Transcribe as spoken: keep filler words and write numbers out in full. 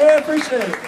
I appreciate it.